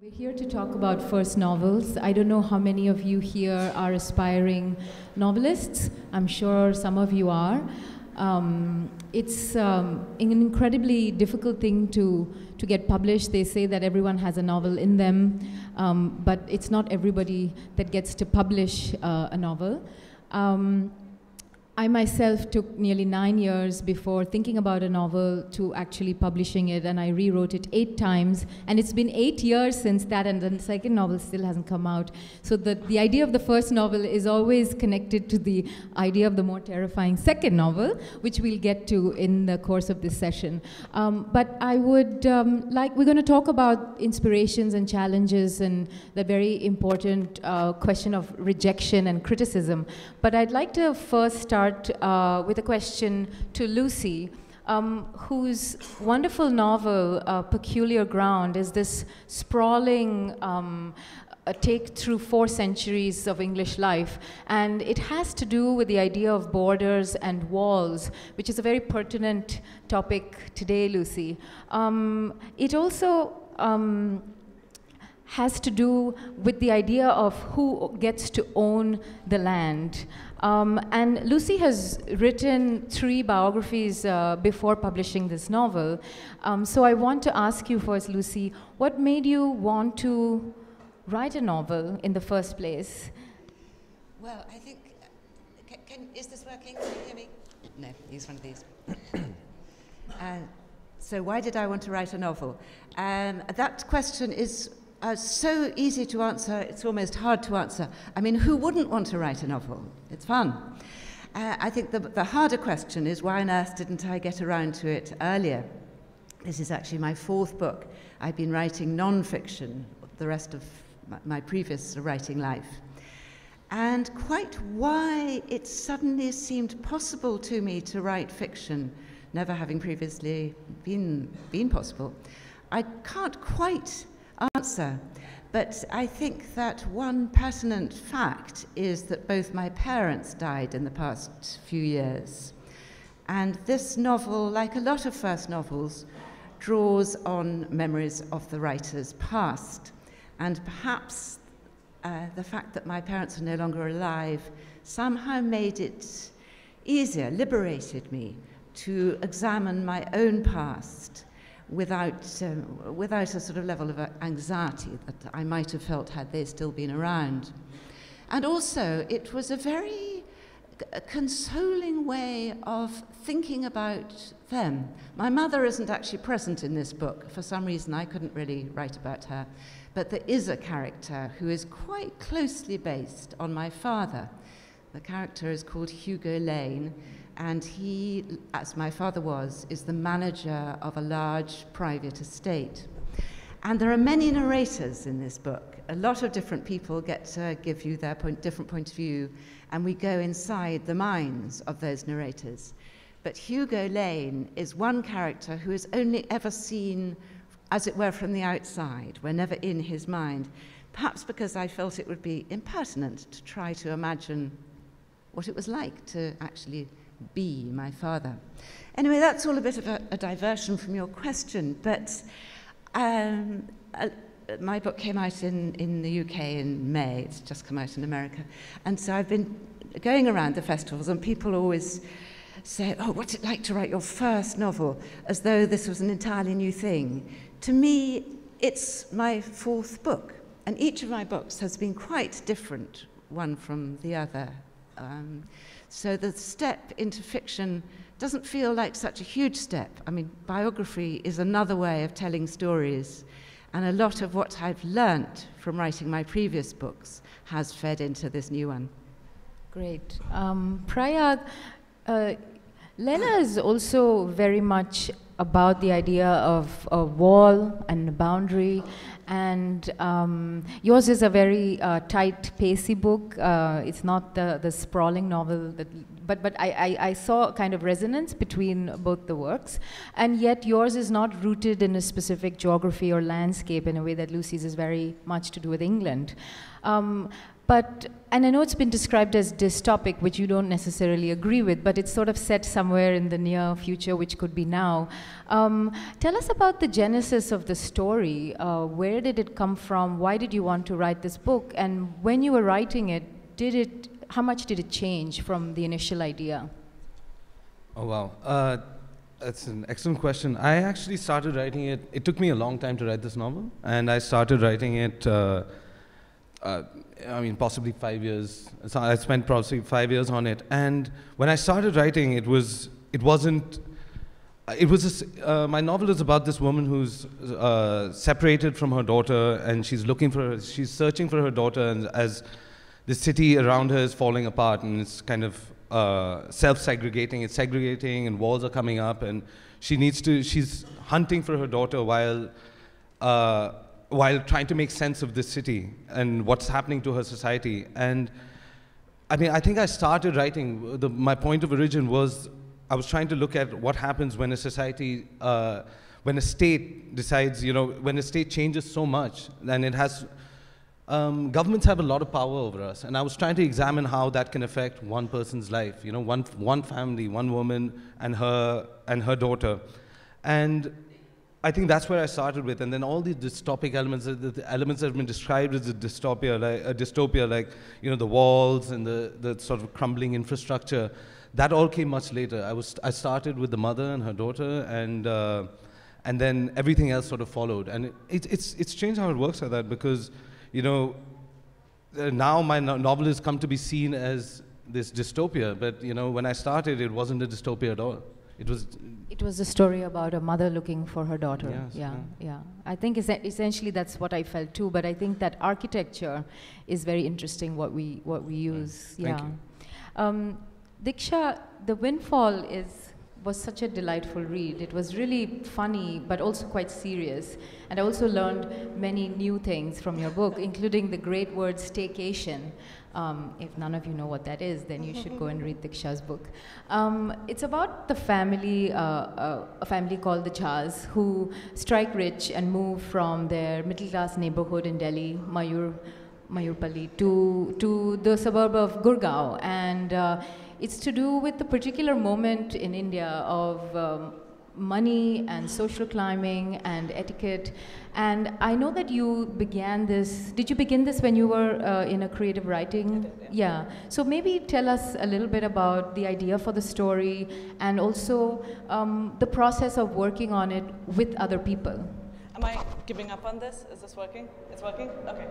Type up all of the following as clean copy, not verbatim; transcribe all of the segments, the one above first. We're here to talk about first novels. I don't know how many of you here are aspiring novelists. I'm sure some of you are. It's an incredibly difficult thing to get published. They say that everyone has a novel in them, but it's not everybody that gets to publish a novel. I myself took nearly 9 years before thinking about a novel to actually publishing it, and I rewrote it 8 times, and it's been 8 years since that, and the second novel still hasn't come out. So the idea of the first novel is always connected to the idea of the more terrifying second novel, which we'll get to in the course of this session. But I would we're going to talk about inspirations and challenges and the very important question of rejection and criticism. But I'd like to first start with a question to Lucy, whose wonderful novel, Peculiar Ground, is this sprawling take through 4 centuries of English life, and it has to do with the idea of borders and walls, which is a very pertinent topic today, Lucy. It also has to do with the idea of who gets to own the land. And Lucy has written 3 biographies before publishing this novel. So I want to ask you first, Lucy, what made you want to write a novel in the first place? Well, I think, is this working? Can you hear me? No, use one of these. So why did I want to write a novel? That question is so easy to answer, it's almost hard to answer. I mean, who wouldn't want to write a novel? It's fun. I think the harder question is, why on earth didn't I get around to it earlier? This is actually my 4th book. I've been writing non-fiction the rest of my previous writing life. And quite why it suddenly seemed possible to me to write fiction, never having previously been possible, I can't quite answer, but I think that one pertinent fact is that both my parents died in the past few years, and this novel, like a lot of first novels, draws on memories of the writer's past, and perhaps the fact that my parents are no longer alive somehow made it easier, liberated me to examine my own past without a sort of level of anxiety that I might have felt had they still been around. And also, it was a very consoling way of thinking about them. My mother isn't actually present in this book. For some reason, I couldn't really write about her. But there is a character who is quite closely based on my father. The character is called Hugo Lane, and he, as my father was, is the manager of a large private estate. And there are many narrators in this book. A lot of different people get to give you their different point of view, and we go inside the minds of those narrators. But Hugo Lane is one character who is only ever seen, as it were, from the outside. We're never in his mind, perhaps because I felt it would be impertinent to try to imagine what it was like to actually be my father. Anyway, that's all a bit of a diversion from your question, but my book came out in the UK in May. It's just come out in America. And so I've been going around the festivals, and people always say, oh, what's it like to write your first novel, as though this was an entirely new thing. To me, it's my 4th book, and each of my books has been quite different, one from the other. So the step into fiction doesn't feel like such a huge step. I mean, biography is another way of telling stories, and a lot of what I've learnt from writing my previous books has fed into this new one. Great. Prayaag, Leila is also very much about the idea of a wall and a boundary, and yours is a very tight, pacey book. It's not the sprawling novel, but I saw a kind of resonance between both the works, and yet yours is not rooted in a specific geography or landscape in a way that Lucy's is very much to do with England. But, and I know it's been described as dystopic, which you don't necessarily agree with, but it's sort of set somewhere in the near future, which could be now. Tell us about the genesis of the story. Where did it come from? Why did you want to write this book? And when you were writing it, how much did it change from the initial idea? Oh, wow. That's an excellent question. I actually started writing it. It took me a long time to write this novel, and I started writing it, I mean, possibly 5 years. So I spent probably 5 years on it. And when I started writing, my novel is about this woman who's separated from her daughter, and she's searching for her daughter, and as the city around her is falling apart, and it's kind of self-segregating, it's segregating, and walls are coming up, and she's hunting for her daughter while trying to make sense of this city and what's happening to her society. And I mean, I think I started writing, my point of origin was, I was trying to look at what happens when a society, when a state decides, you know, when a state changes so much, then it has, governments have a lot of power over us, and I was trying to examine how that can affect one person's life, you know, one family, one woman, and her daughter. And I think that's where I started with, and then all these dystopic elements, the elements that have been described as a dystopia, like, you know, the walls and the sort of crumbling infrastructure, that all came much later. I started with the mother and her daughter, and then everything else sort of followed. And it's strange how it works like that, because, you know, now my novel has come to be seen as this dystopia, but, you know, when I started, it wasn't a dystopia at all. It was a story about a mother looking for her daughter. Yes, yeah. I think essentially that's what I felt too, but I think that architecture is very interesting, what we use. Right. Thank you. Diksha, The Windfall was such a delightful read. It was really funny, but also quite serious. And I also learned many new things from your book, including the great word staycation. If none of you know what that is, then you should go and read Diksha's book. It's about the family, a family called the Chahs, who strike rich and move from their middle-class neighborhood in Delhi, Mayurpali, to the suburb of Gurgaon. And it's to do with the particular moment in India of money and social climbing and etiquette. And I know that you began this, did you begin this when you were in a creative writing? Yeah. So maybe tell us a little bit about the idea for the story and also the process of working on it with other people. Am I giving up on this? Is this working? It's working? Okay.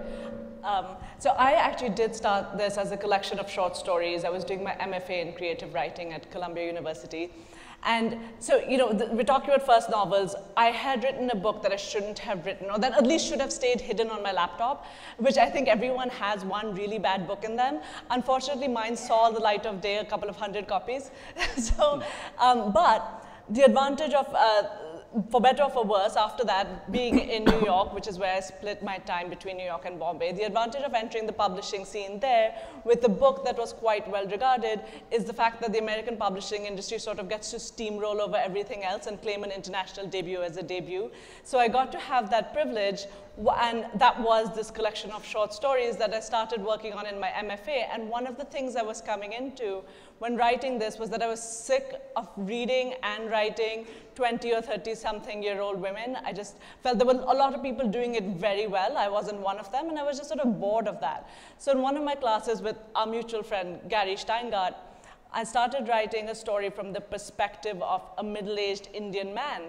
So I actually did start this as a collection of short stories. I was doing my MFA in creative writing at Columbia University. And so, you know, we're talking about first novels. I had written a book that I shouldn't have written, or that at least should have stayed hidden on my laptop, which I think everyone has one really bad book in them. Unfortunately, mine saw the light of day, a couple of hundred copies. So, but the advantage of, for better or for worse, after that, being in New York, which is where I split my time between New York and Bombay, the advantage of entering the publishing scene there with a book that was quite well regarded is the fact that the American publishing industry sort of gets to steamroll over everything else and claim an international debut as a debut. So I got to have that privilege, and that was this collection of short stories that I started working on in my MFA. And one of the things I was coming into when writing this was that I was sick of reading and writing 20 or 30-something-year-old women. I just felt there were a lot of people doing it very well. I wasn't one of them, and I was just sort of bored of that. So in one of my classes with our mutual friend, Gary Steingart, I started writing a story from the perspective of a middle-aged Indian man,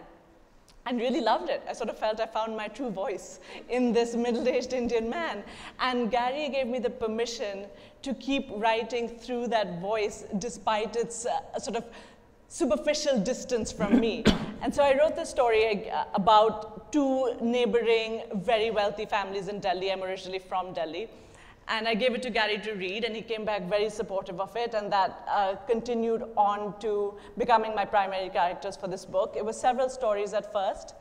and really loved it. I sort of felt I found my true voice in this middle-aged Indian man. And Gary gave me the permission to keep writing through that voice despite its sort of superficial distance from me. And so I wrote this story about two neighboring very wealthy families in Delhi. I'm originally from Delhi. And I gave it to Gary to read, and he came back very supportive of it, and that continued on to becoming my primary characters for this book. It was several stories at first,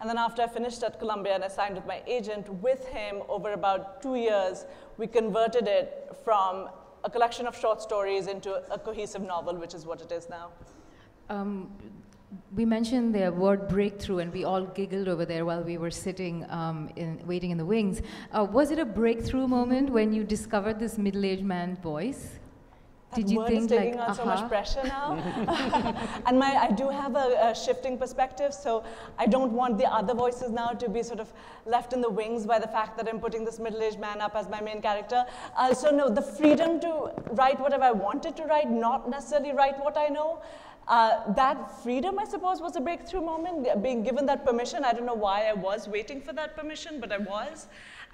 and then after I finished at Columbia and I signed with my agent, with him over about 2 years, we converted it from a collection of short stories into a cohesive novel, which is what it is now. We mentioned the word breakthrough, and we all giggled over there while we were sitting, waiting in the wings. Was it a breakthrough moment when you discovered this middle-aged man's voice? Did you think like, aha? So much pressure now. And I do have a shifting perspective, so I don't want the other voices now to be sort of left in the wings by the fact that I'm putting this middle-aged man up as my main character. Also, no, the freedom to write whatever I wanted to write, not necessarily write what I know. That freedom, I suppose, was a breakthrough moment, being given that permission. I don't know why I was waiting for that permission, but I was.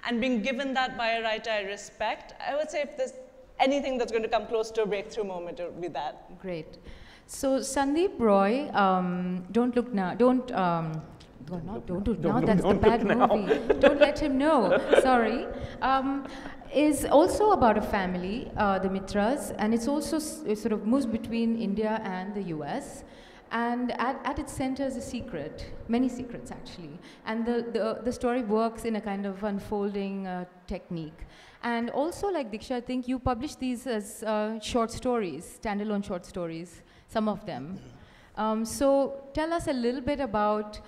And being given that by a writer I respect, I would say if there's anything that's going to come close to a breakthrough moment, it would be that. Great. So Sandeep Roy, Don't Look Now, Don't Look Now, that's the bad movie. Don't Let Him Know, sorry. Is also about a family, the Mitras, and it's also sort of moves between India and the US. And at its center is a secret, many secrets actually. And the story works in a kind of unfolding technique. And also, like Diksha, I think you publish these as short stories, standalone short stories, some of them. So tell us a little bit about,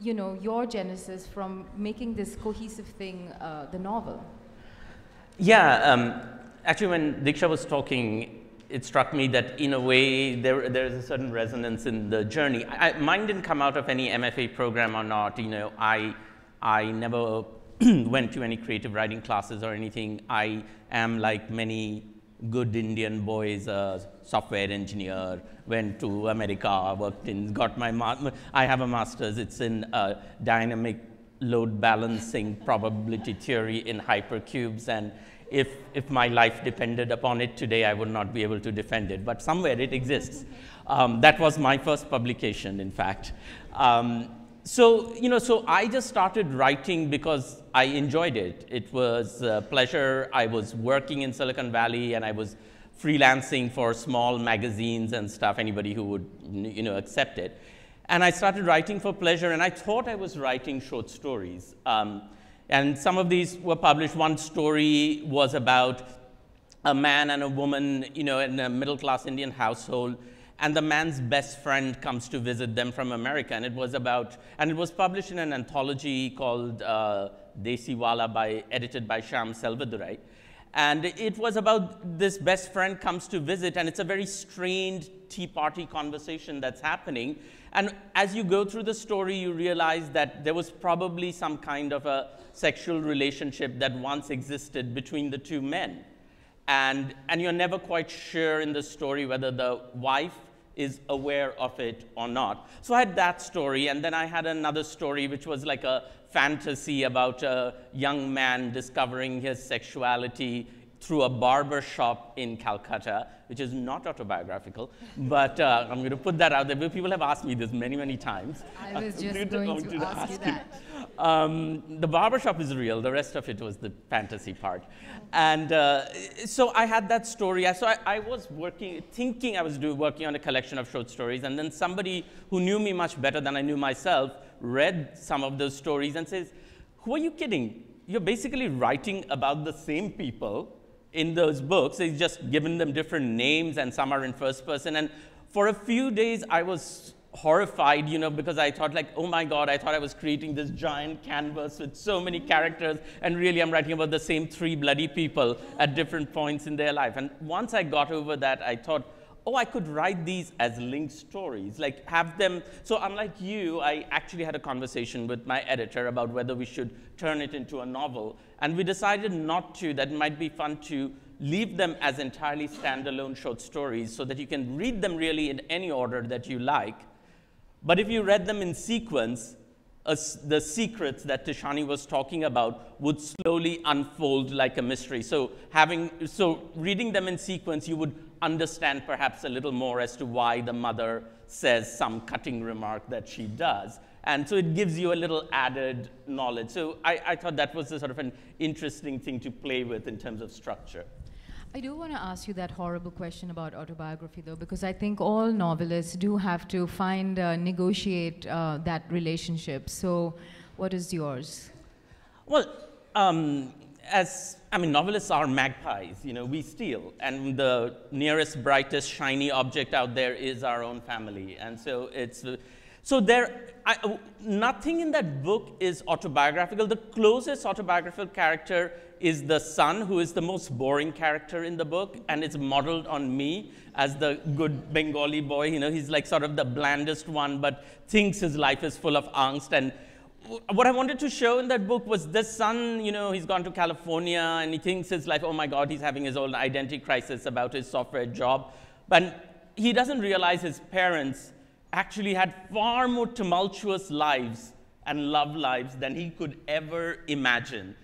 you know, your genesis from making this cohesive thing, the novel. Yeah, actually when Diksha was talking, it struck me that in a way there is a certain resonance in the journey. Mine didn't come out of any MFA program or not, you know, I never went to any creative writing classes or anything. I am like many good Indian boys, a software engineer, went to America, worked in, got my, I have a master's, it's in dynamic load balancing probability theory in hypercubes, and if my life depended upon it today, I would not be able to defend it, but somewhere it exists. That was my first publication, in fact. So, you know, so I just started writing because I enjoyed it. It was a pleasure. I was working in Silicon Valley and I was freelancing for small magazines and stuff, anybody who would, you know, accept it. And I started writing for pleasure, and I thought I was writing short stories. And some of these were published. One story was about a man and a woman, you know, in a middle-class Indian household, and the man's best friend comes to visit them from America. And it was about, and it was published in an anthology called Desi Wala, edited by Sham Selvadurai. And it was about this best friend comes to visit, and it's a very strained tea party conversation that's happening. And as you go through the story, you realize that there was probably some kind of a sexual relationship that once existed between the two men. And you're never quite sure in the story whether the wife is aware of it or not. So I had that story, and then I had another story which was like a fantasy about a young man discovering his sexuality through a barber shop in Calcutta, which is not autobiographical, but I'm going to put that out there. People have asked me this many, many times. I was just going to ask you that. The barber shop is real. The rest of it was the fantasy part. And so I had that story. So I was working, thinking I was working on a collection of short stories, and then somebody who knew me much better than I knew myself read some of those stories and says, "Who are you kidding? You're basically writing about the same people in those books. It's just given them different names, and some are in first person." And for a few days, I was horrified, you know, because I thought like, oh my God, I thought I was creating this giant canvas with so many characters, and really I'm writing about the same three bloody people at different points in their life. And once I got over that, I thought, oh, I could write these as linked stories, like have them. So unlike you, I actually had a conversation with my editor about whether we should turn it into a novel. And we decided not to, that it might be fun to leave them as entirely standalone short stories so that you can read them really in any order that you like. But if you read them in sequence, the secrets that Tishani was talking about would slowly unfold like a mystery. So reading them in sequence, you would understand perhaps a little more as to why the mother says some cutting remark that she does. And so it gives you a little added knowledge. So I thought that was a sort of an interesting thing to play with in terms of structure. I do want to ask you that horrible question about autobiography, though, because I think all novelists do have to find, negotiate that relationship. So what is yours? Well, as, I mean, novelists are magpies, you know, we steal, and the nearest, brightest, shiny object out there is our own family. And so it's, so there, nothing in that book is autobiographical. The closest autobiographical character is the son, who is the most boring character in the book, and it's modeled on me as the good Bengali boy. You know, he's like sort of the blandest one, but thinks his life is full of angst. And what I wanted to show in that book was this son, you know, he's gone to California and he thinks his life, oh my God, he's having his own identity crisis about his software job. But he doesn't realize his parents actually had far more tumultuous lives and love lives than he could ever imagine.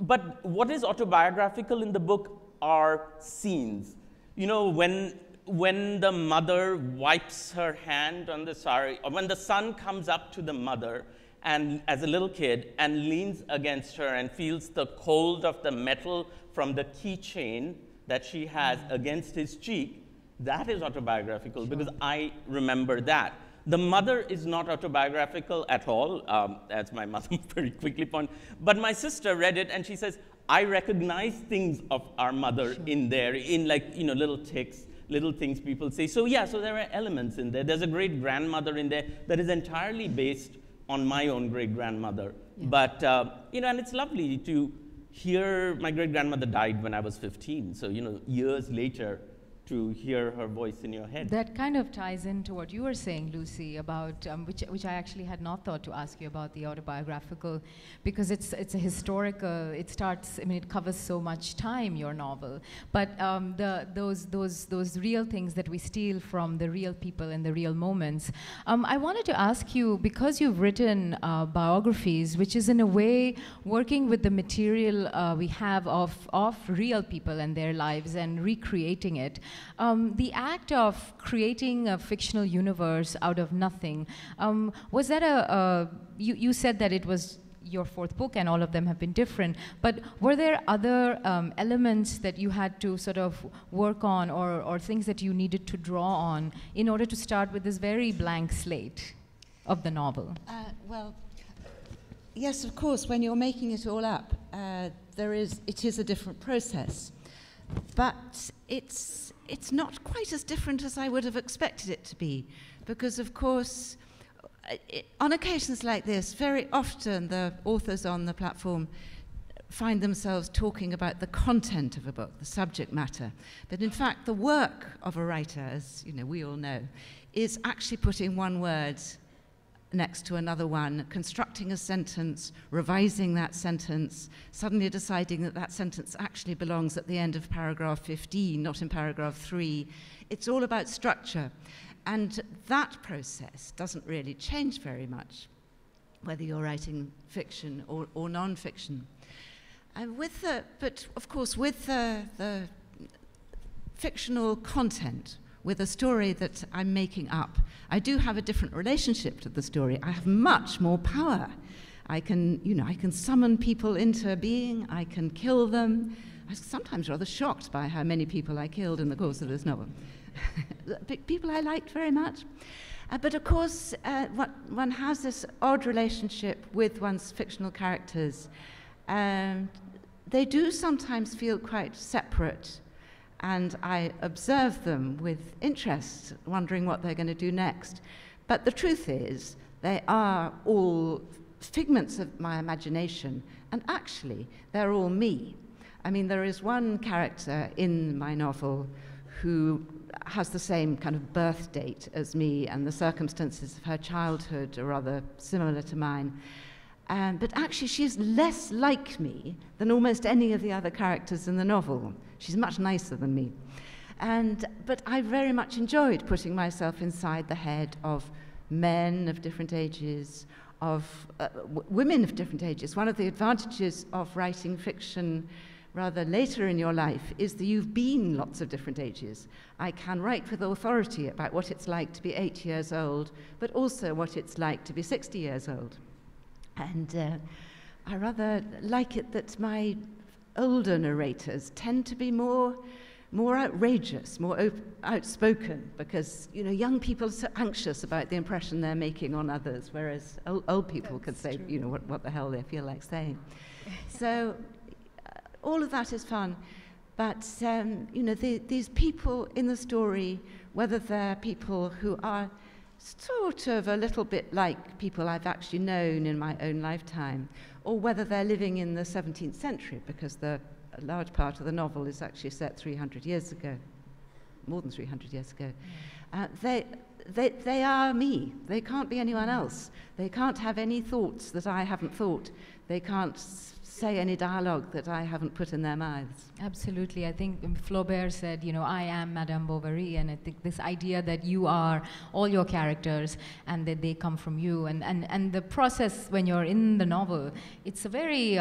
But what is autobiographical in the book are scenes. You know, when the mother wipes her hand on the sari, or when the son comes up to the mother and as a little kid and leans against her and feels the cold of the metal from the keychain that she has against his cheek, that is autobiographical, because I remember that. The mother is not autobiographical at all, as my mother very quickly pointed. But my sister read it and she says, I recognize things of our mother in there, in like, you know, little ticks, little things people say. So yeah, so there are elements in there. There's a great grandmother in there that is entirely based on my own great grandmother. Yeah. But, you know, and it's lovely to hear, my great grandmother died when I was 15. So, you know, years later, to hear her voice in your head. That kind of ties into what you were saying, Lucy, about which I actually had not thought to ask you about, the autobiographical, because it's a historical. It starts. I mean, it covers so much time, your novel. But those real things that we steal from the real people and the real moments. I wanted to ask you, because you've written biographies, which is in a way working with the material we have of real people and their lives and recreating it. The act of creating a fictional universe out of nothing, was that you said that it was your fourth book and all of them have been different, but were there other elements that you had to sort of work on, or things that you needed to draw on in order to start with this very blank slate of the novel? Well, yes, of course, when you're making it all up, it is a different process. But it's not quite as different as I would have expected it to be, because of course, on occasions like this, very often the authors on the platform find themselves talking about the content of a book, the subject matter. But in fact, the work of a writer, as you know, we all know, is actually putting one word next to another one, constructing a sentence, revising that sentence, suddenly deciding that that sentence actually belongs at the end of paragraph 15, not in paragraph 3. It's all about structure. And that process doesn't really change very much, whether you're writing fiction or non-fiction. But of course, with the fictional content, with a story that I'm making up, I do have a different relationship to the story. I have much more power. I can, you know, I can summon people into being. I can kill them. I was sometimes rather shocked by how many people I killed in the course of this novel. People I liked very much. But of course, one has this odd relationship with one's fictional characters. They do sometimes feel quite separate. And I observe them with interest, wondering what they're going to do next. But the truth is, they are all figments of my imagination, and actually, they're all me. I mean, there is one character in my novel who has the same kind of birth date as me, and the circumstances of her childhood are rather similar to mine. But actually, she's less like me than almost any of the other characters in the novel. She's much nicer than me. But I very much enjoyed putting myself inside the head of men of different ages, of women of different ages. One of the advantages of writing fiction rather later in your life is that you've been lots of different ages. I can write with authority about what it's like to be 8 years old, but also what it's like to be 60 years old. And I rather like it that my older narrators tend to be more outrageous, more outspoken, because, you know, young people are so anxious about the impression they're making on others, whereas old people could say, you know, what the hell they feel like saying. So all of that is fun. But, you know, these people in the story, whether they're people who are sort of a little bit like people I've actually known in my own lifetime, or whether they're living in the 17th century, because a large part of the novel is actually set 300 years ago, more than 300 years ago. They are me. They can't be anyone else. They can't have any thoughts that I haven't thought. They can't say any dialogue that I haven't put in their mouths. Absolutely. I think Flaubert said, you know, I am Madame Bovary, and I think this idea that you are all your characters and that they come from you, and the process when you're in the novel, it's a very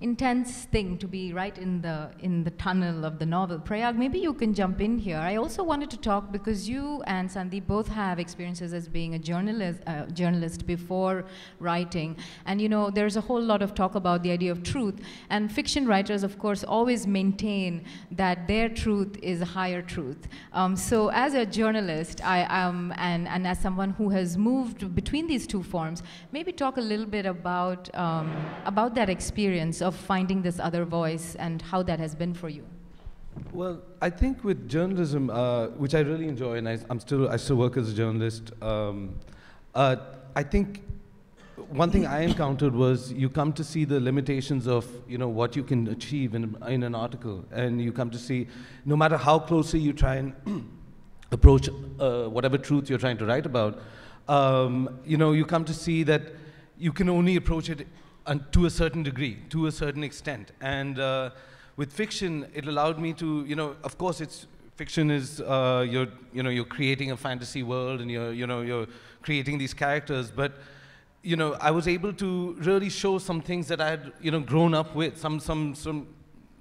intense thing to be right in the tunnel of the novel. Prayaag, maybe you can jump in here. I also wanted to talk because you and Sandeep both have experiences as being a journalist before writing, and you know, there's a whole lot of talk about the idea of truth, and fiction writers, of course, always maintain that their truth is a higher truth. So as a journalist, and as someone who has moved between these two forms, maybe talk a little bit about that experience of finding this other voice and how that has been for you. Well, I think with journalism, which I really enjoy, and I still work as a journalist, I think one thing I encountered was you come to see the limitations of, you know, what you can achieve in an article, and you come to see, no matter how closely you try and approach whatever truth you're trying to write about, you know, you come to see that you can only approach it to a certain degree, to a certain extent. And with fiction, it allowed me to, you know, of course, it's fiction is you're creating a fantasy world, and you're creating these characters, but you know, I was able to really show some things that I had, you know, grown up with, some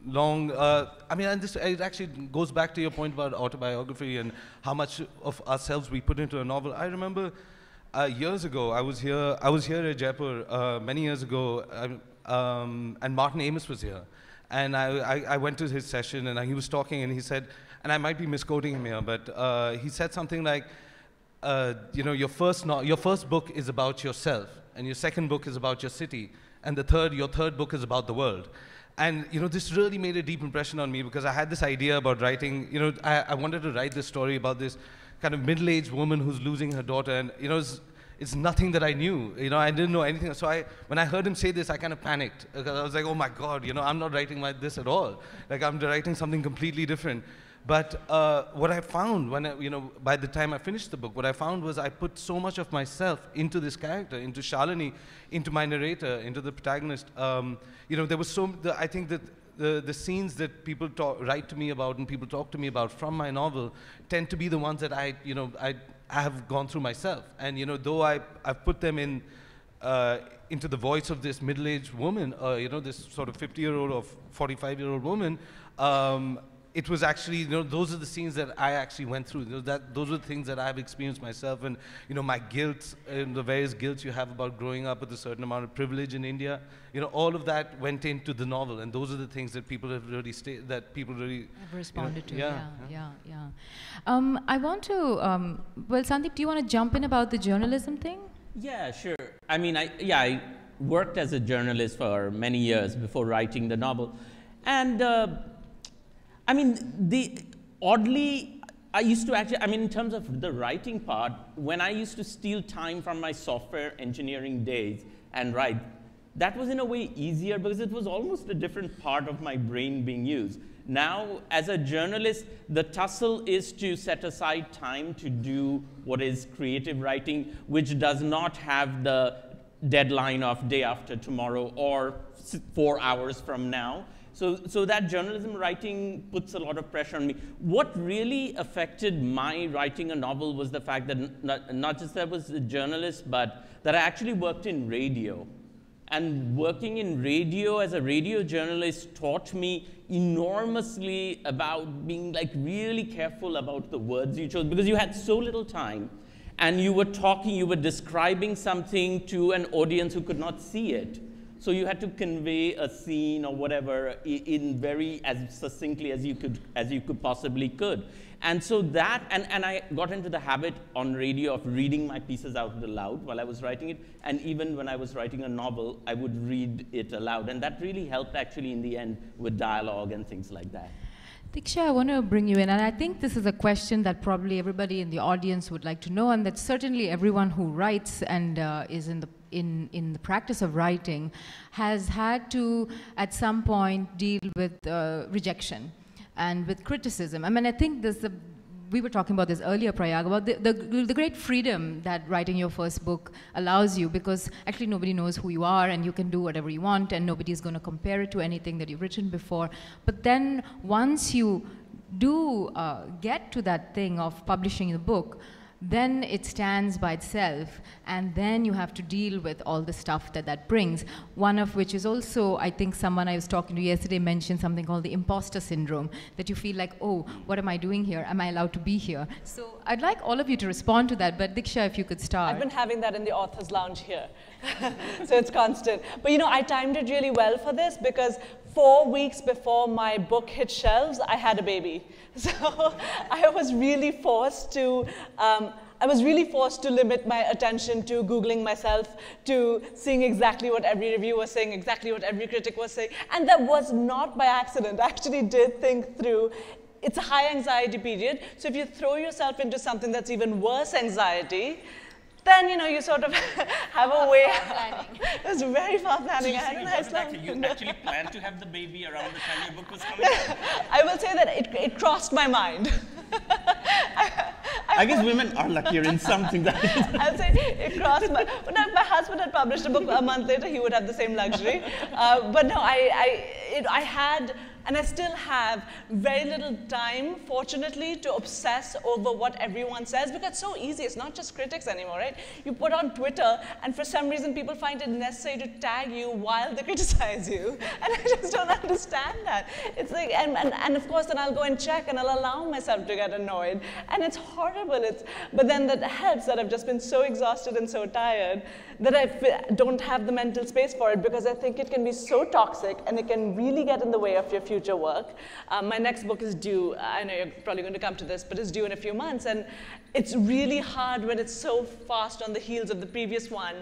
long, I mean, and this it actually goes back to your point about autobiography and how much of ourselves we put into a novel. I remember years ago, I was here at Jaipur many years ago, and Martin Amis was here. And I went to his session, and he was talking, and he said, and I might be misquoting him here, but he said something like, you know, your first book is about yourself, and your second book is about your city, and your third book is about the world. And, you know, this really made a deep impression on me, because I had this idea about writing, you know, I wanted to write this story about this kind of middle-aged woman who's losing her daughter, and, you know, it's nothing that I knew. You know, I didn't know anything. So when I heard him say this, I kind of panicked, because I was like, oh my God, you know, I'm not writing like this at all. Like, I'm writing something completely different. But what I found when you know, by the time I finished the book, what I found was I put so much of myself into this character, into Shalini, into my narrator, into the protagonist. You know, there was I think that the scenes that people write to me about and people talk to me about from my novel tend to be the ones that I have gone through myself. And you know, though I've put them in into the voice of this middle-aged woman, you know, this sort of 50-year-old or 45-year-old woman. It was actually, you know, those are the scenes that I actually went through. Those are the things that I've experienced myself, and, you know, my guilt and the various guilt you have about growing up with a certain amount of privilege in India. You know, all of that went into the novel, and those are the things that people have really have responded, you know, to. Yeah. I want to. Well, Sandeep, do you want to jump in about the journalism thing? Yeah, sure. I mean, I worked as a journalist for many years before writing the novel, and. I mean, oddly, I used to actually, I mean, in terms of the writing part, when I used to steal time from my software engineering days and write, that was in a way easier because it was almost a different part of my brain being used. Now, as a journalist, the tussle is to set aside time to do what is creative writing, which does not have the deadline of day after tomorrow or 4 hours from now. So that journalism writing puts a lot of pressure on me. What really affected my writing a novel was the fact that not just that I was a journalist, but that I actually worked in radio. And working in radio as a radio journalist taught me enormously about being like really careful about the words you chose, because you had so little time and you were describing something to an audience who could not see it. So you had to convey a scene or whatever in very as succinctly as you possibly could. And so that, and I got into the habit on radio of reading my pieces out aloud while I was writing it. And even when I was writing a novel, I would read it aloud. And that really helped actually in the end with dialogue and things like that. Diksha, I want to bring you in, and I think this is a question that probably everybody in the audience would like to know, and that certainly everyone who writes and is in the practice of writing has had to, at some point, deal with rejection and with criticism. I mean, I think this, we were talking about this earlier, Prayaag, about the great freedom that writing your first book allows you, because actually nobody knows who you are and you can do whatever you want and nobody's going to compare it to anything that you've written before. But then once you do get to that thing of publishing the book, then it stands by itself, and then you have to deal with all the stuff that that brings, one of which is also, I think someone I was talking to yesterday mentioned something called the imposter syndrome, that you feel like, oh, what am I doing here? Am I allowed to be here? So I'd like all of you to respond to that, but Diksha, if you could start. I've been having that in the author's lounge here, so it's constant. But you know, I timed it really well for this, because 4 weeks before my book hit shelves, I had a baby. So I was really forced to, limit my attention to Googling myself, to seeing exactly what every review was saying, exactly what every critic was saying. And that was not by accident. I actually did think through. It's a high anxiety period. So if you throw yourself into something that's even worse anxiety, then, you know, you sort of have a way out. It was very far planning. So you actually planned to have the baby around the time your book was coming out? I will say that it crossed my mind. I guess women are luckier in something. I'll say it crossed my mind. Now, if my husband had published a book a month later, he would have the same luxury. But no, I had, and I still have, very little time, fortunately, to obsess over what everyone says, because it's so easy. It's not just critics anymore, right? You put on Twitter, and for some reason, people find it necessary to tag you while they criticize you. And I just don't understand that. It's like, and of course, then I'll go and check, and I'll allow myself to get annoyed. And it's horrible. But then that helps that I've just been so exhausted and so tired that I don't have the mental space for it, because I think it can be so toxic, and it can really get in the way of your future work. My next book is due, I know you're probably going to come to this, but it's due in a few months, and it's really hard when it's so fast on the heels of the previous one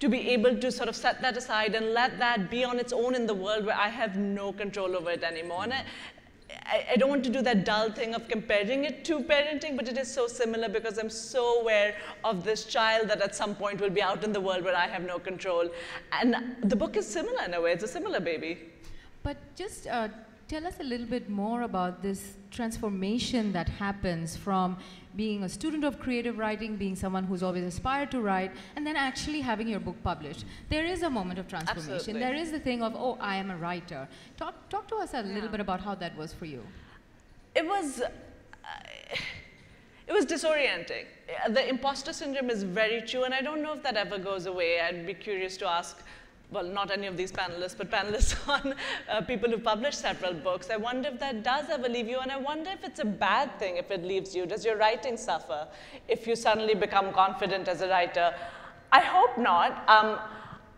to be able to sort of set that aside and let that be on its own in the world where I have no control over it anymore. And I don't want to do that dull thing of comparing it to parenting, but it is so similar because I'm so aware of this child that at some point will be out in the world where I have no control. And the book is similar in a way, it's a similar baby. But just tell us a little bit more about this transformation that happens from being a student of creative writing, being someone who's always aspired to write, and then actually having your book published. There is a moment of transformation. Absolutely. There is the thing of, oh, I am a writer. Talk to us a little bit about how that was for you. It was disorienting. The imposter syndrome is very true, and I don't know if that ever goes away. I'd be curious to ask, well, not any of these panelists, but panelists on people who publish several books. I wonder if that does ever leave you, and I wonder if it's a bad thing if it leaves you. Does your writing suffer if you suddenly become confident as a writer? I hope not.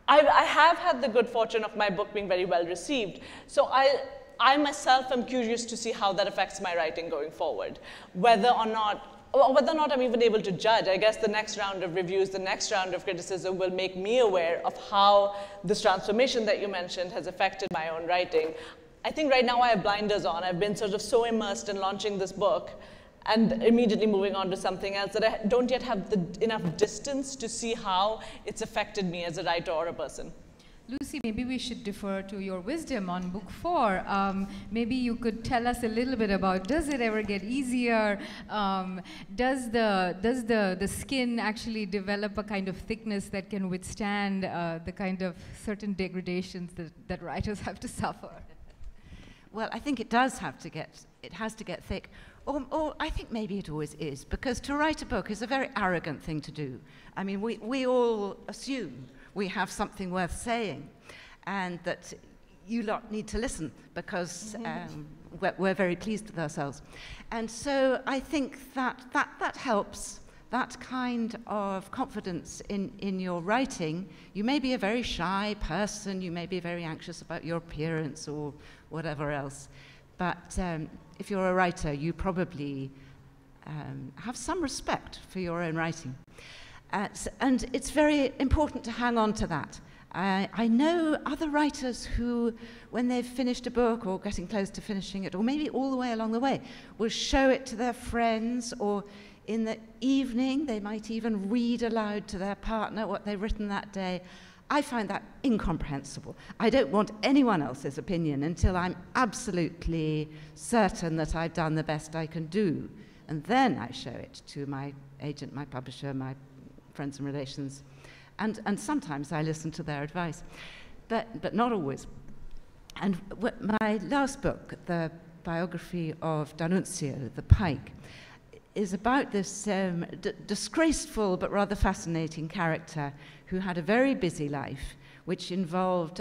I have had the good fortune of my book being very well received, so I myself am curious to see how that affects my writing going forward, whether or not I'm even able to judge. I guess the next round of reviews, the next round of criticism will make me aware of how this transformation that you mentioned has affected my own writing. I think right now I have blinders on. I've been sort of so immersed in launching this book and immediately moving on to something else that I don't yet have enough distance to see how it's affected me as a writer or a person. Lucy, maybe we should defer to your wisdom on book 4. Maybe you could tell us a little bit about, does it ever get easier? Does the skin actually develop a kind of thickness that can withstand the kind of certain degradations that writers have to suffer? Well, I think it has to get thick. Or I think maybe it always is, because to write a book is a very arrogant thing to do. I mean, we all assume we have something worth saying, and that you lot need to listen, because we're very pleased with ourselves. And so I think that helps. that kind of confidence in your writing. You may be a very shy person, you may be very anxious about your appearance or whatever else, but if you're a writer, you probably have some respect for your own writing. And it's very important to hang on to that. I know other writers who, when they've finished a book or getting close to finishing it, or maybe all the way along the way, will show it to their friends, or in the evening they might even read aloud to their partner what they've written that day. I find that incomprehensible. I don't want anyone else's opinion until I'm absolutely certain that I've done the best I can do. And then I show it to my agent, my publisher, my friends and relations. And sometimes I listen to their advice, but not always. And my last book, the biography of D'Annunzio, The Pike, is about this disgraceful but rather fascinating character who had a very busy life, which involved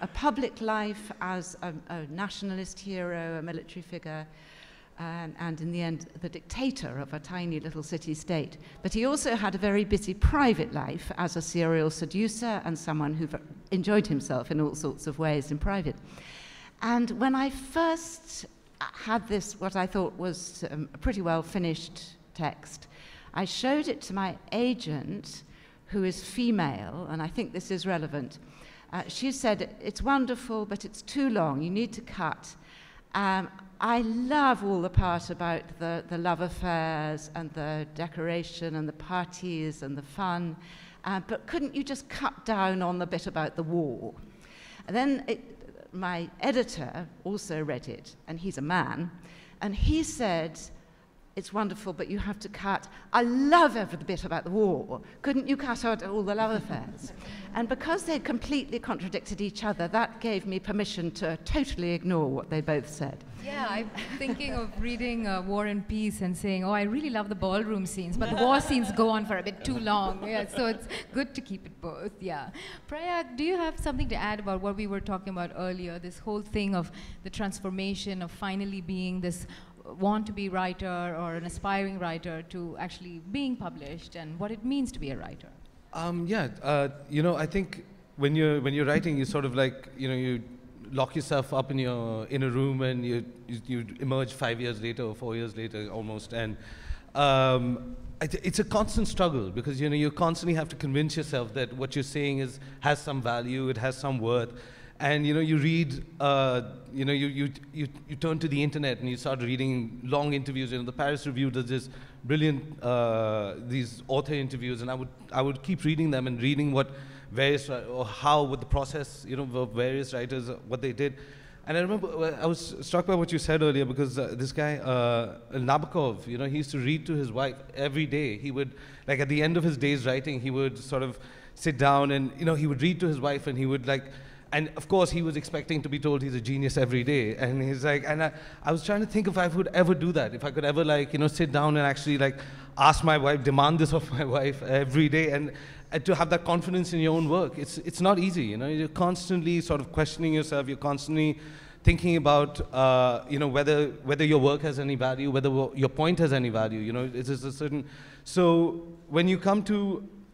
a public life as a nationalist hero, a military figure, and in the end, the dictator of a tiny little city-state. But he also had a very busy private life as a serial seducer and someone who enjoyed himself in all sorts of ways in private. And when I first had this, what I thought was a pretty well-finished text, I showed it to my agent, who is female, and I think this is relevant. She said, "It's wonderful, but it's too long. You need to cut." I love all the part about the love affairs and the decoration and the parties and the fun, but couldn't you just cut down on the bit about the war? And then my editor also read it, and he's a man, and he said, "It's wonderful, but you have to cut. I love every bit about the war. Couldn't you cut out all the love affairs?" And because they completely contradicted each other, that gave me permission to totally ignore what they both said. Yeah, I'm thinking of reading War and Peace and saying, "Oh, I really love the ballroom scenes, but the war scenes go on for a bit too long." Yeah, so it's good to keep it both, yeah. Prayaag, do you have something to add about what we were talking about earlier, this whole thing of the transformation of finally being this want-to-be writer or an aspiring writer to actually being published, and what it means to be a writer? You know, I think when you're writing, you sort of like, you know, you lock yourself up in your inner room, and you emerge 5 years later or 4 years later almost, and it's a constant struggle, because you know you constantly have to convince yourself that what you're saying has some value, it has some worth. And you know, you read, you turn to the internet and you start reading long interviews. You know, the Paris Review does this brilliant these author interviews, and I would keep reading them and reading what various or how what the process, you know, of various writers, what they did. And I remember I was struck by what you said earlier, because this guy Nabokov, you know, he used to read to his wife every day. He would, like, at the end of his day's writing, he would sort of sit down and, you know, he would read to his wife, and he would like. And of course, he was expecting to be told he's a genius every day. And he's like, and I was trying to think if I would ever do that, if I could ever, like, you know, sit down and actually, like, ask my wife, demand this of my wife every day, and to have that confidence in your own work. It's not easy, you know. You're constantly sort of questioning yourself. You're constantly thinking about, you know, whether your work has any value, whether your point has any value. You know, it's just a certain. So when you come to,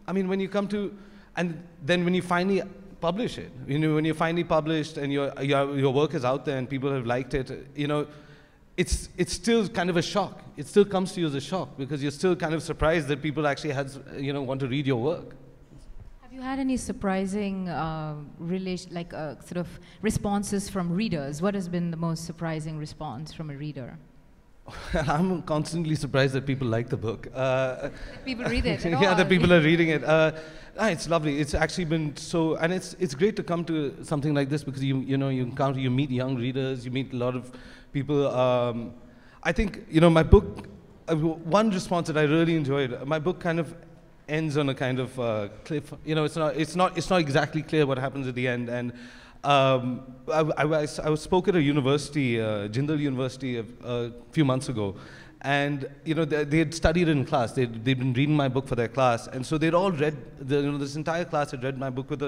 I mean, when you come to, and then when you finally publish it, you know, when you're finally published and your work is out there and people have liked it, you know, it's still kind of a shock. It still comes to you as a shock, because you're still kind of surprised that people actually want to read your work. Have you had any surprising sort of responses from readers? What has been the most surprising response from a reader? I'm constantly surprised that people like the book. People read it. Yeah, that people are reading it. It's lovely. It's actually been so, and it's great to come to something like this, because you meet young readers, you meet a lot of people. I think, you know, my book. One response that I really enjoyed. My book kind of ends on a kind of cliff. You know, it's not exactly clear what happens at the end. And I spoke at a university, Jindal University, a few months ago, and you know they had studied in class. They'd been reading my book for their class, and so they'd all read. This entire class had read my book with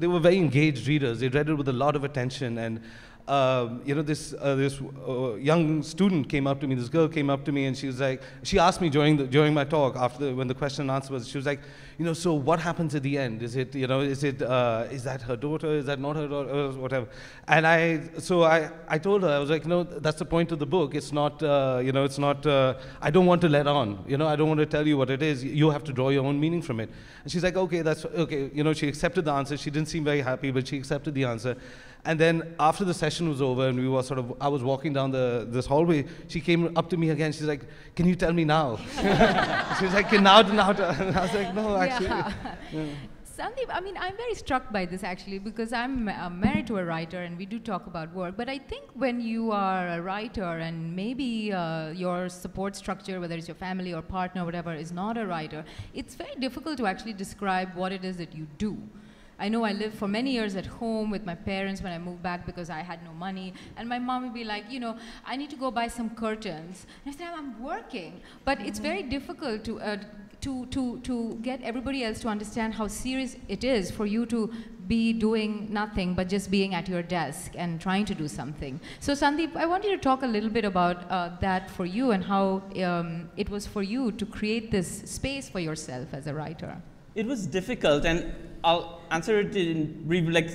they were very engaged readers. They read it with a lot of attention, and this young student came up to me, this girl came up to me, and she was like, she asked me during my talk, when the question and answer was, she was like, so what happens at the end? Is it, is that her daughter? Is that not her daughter? Whatever. And I told her, I was like, no, that's the point of the book. It's not, I don't want to let on. I don't want to tell you what it is. You have to draw your own meaning from it. And she's like, okay, that's okay. She accepted the answer. She didn't seem very happy, but she accepted the answer. And then after the session was over and we were sort of, I was walking down this hallway, she came up to me again, she's like, can you tell me now? She's like, now. And I was like, no, actually. Yeah. Yeah. Sandeep, I mean, I'm very struck by this actually, because I'm married to a writer and we do talk about work, but I think when you are a writer and maybe your support structure, whether it's your family or partner or whatever, is not a writer, it's very difficult to actually describe what it is that you do. I know I lived for many years at home with my parents when I moved back because I had no money. And my mom would be like, I need to go buy some curtains. And I said, I'm working. But it's very difficult to get everybody else to understand how serious it is for you to be doing nothing but just being at your desk and trying to do something. So Sandeep, I want you to talk a little bit about that for you and how it was for you to create this space for yourself as a writer. It was difficult, and I'll answer it in brief. Like,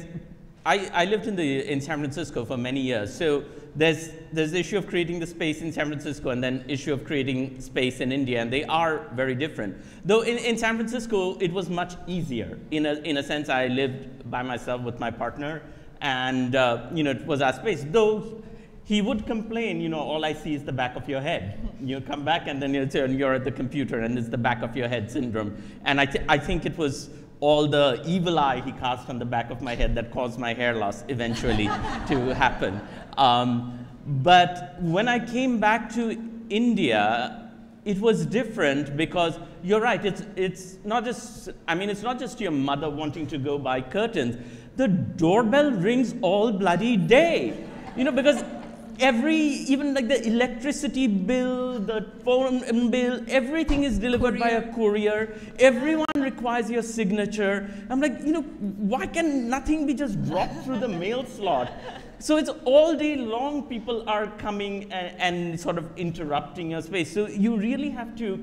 I lived in San Francisco for many years, so there's the issue of creating the space in San Francisco, and then issue of creating space in India, and they are very different. Though in San Francisco, it was much easier. In a sense, I lived by myself with my partner, and it was our space. Though he would complain, all I see is the back of your head. You come back, and then you're at the computer, and it's the back of your head syndrome. And I think it was all the evil eye he cast on the back of my head that caused my hair loss eventually to happen. But when I came back to India, it was different because you're right, it's not just your mother wanting to go buy curtains. The doorbell rings all bloody day, because even like the electricity bill, the phone bill, everything is delivered by a courier. Everyone requires your signature. I'm like, why can nothing be just dropped through the mail slot? So it's all day long people are coming and sort of interrupting your space. So you really have to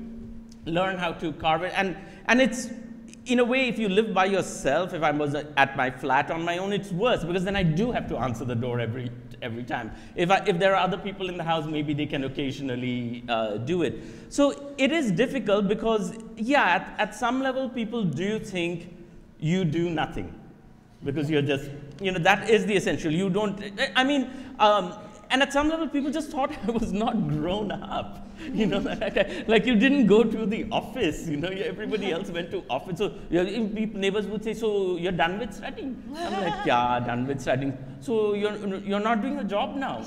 learn how to carve it. And it's, in a way, if you live by yourself, if I was at my flat on my own, it's worse because then I do have to answer the door every time. If there are other people in the house, maybe they can occasionally do it. So it is difficult because, yeah, at some level, people do think you do nothing because you're just, that is the essential. You don't, and at some level, people just thought I was not grown up, like you didn't go to the office, everybody else went to office. So neighbors would say, so you're done with studying? I'm like, yeah, done with studying. So you're not doing a job now?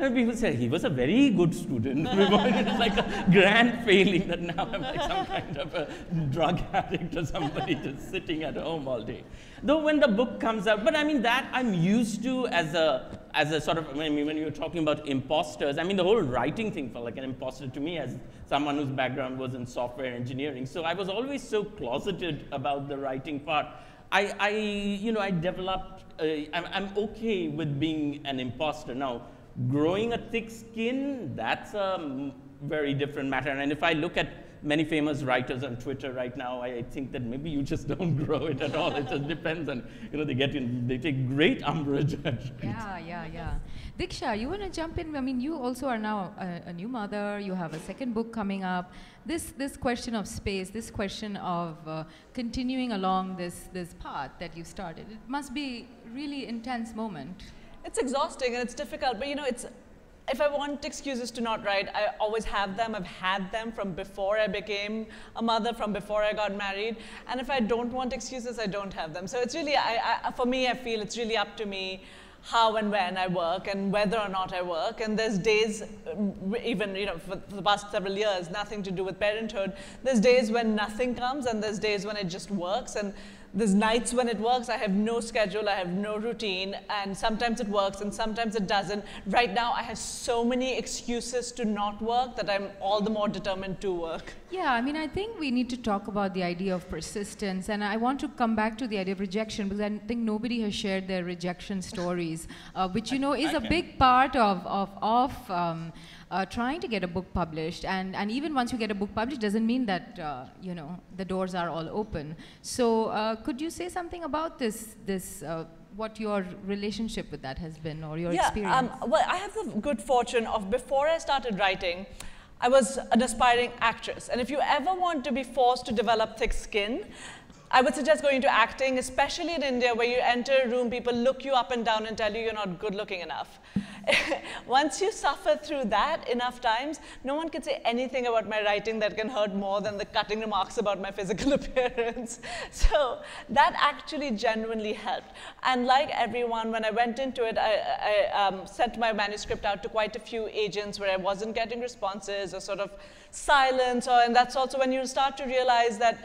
And people say, he was a very good student. It's like a grand failing that now I'm like some kind of a drug addict or somebody just sitting at home all day. Though when the book comes out, but I mean that I'm used to as a sort of, when you're talking about imposters, the whole writing thing felt like an imposter to me as someone whose background was in software engineering. So I was always so closeted about the writing part. I developed, I'm okay with being an imposter. Now, growing a thick skin, that's a very different matter. And if I look at many famous writers on Twitter right now, I think that maybe you just don't grow it at all. It just depends on, they take great umbrage at it. Yeah. Diksha, you want to jump in? You also are now a new mother. You have a second book coming up. This question of space, this question of continuing along this path that you started, it must be a really intense moment. It's exhausting and it's difficult, but if I want excuses to not write, I always have them. I've had them from before I became a mother, from before I got married. And if I don't want excuses, I don't have them. So it's really, for me, I feel it's really up to me how and when I work and whether or not I work. And there's days, even for the past several years, nothing to do with parenthood. There's days when nothing comes and there's days when it just works. And there's nights when it works. I have no schedule, I have no routine, and sometimes it works and sometimes it doesn't. Right now, I have so many excuses to not work that I'm all the more determined to work. Yeah, I mean, I think we need to talk about the idea of persistence, and I want to come back to the idea of rejection, because I think nobody has shared their rejection stories, which, you know, is a big part of trying to get a book published. And even once you get a book published, doesn't mean that, you know, the doors are all open. So could you say something about this what your relationship with that has been, or your experience? Well, I have the good fortune of, before I started writing, I was an aspiring actress, and if you ever want to be forced to develop thick skin, I would suggest going to acting, especially in India, where you enter a room, people look you up and down and tell you you're not good looking enough. Once you suffer through that enough times, no one can say anything about my writing that can hurt more than the cutting remarks about my physical appearance. So that actually genuinely helped. And like everyone, when I went into it, I sent my manuscript out to quite a few agents where I wasn't getting responses or sort of silence, and that's also when you start to realize that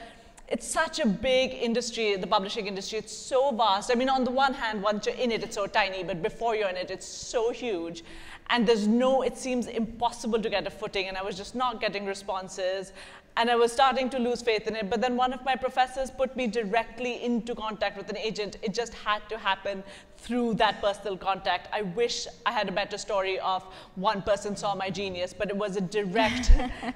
it's such a big industry, the publishing industry, it's so vast. I mean, on the one hand, once you're in it, it's so tiny, but before you're in it, it's so huge. And it seems impossible to get a footing, and I was just not getting responses. And I was starting to lose faith in it, but then one of my professors put me directly into contact with an agent. It just had to happen through that personal contact. I wish I had a better story of one person saw my genius, but it was a direct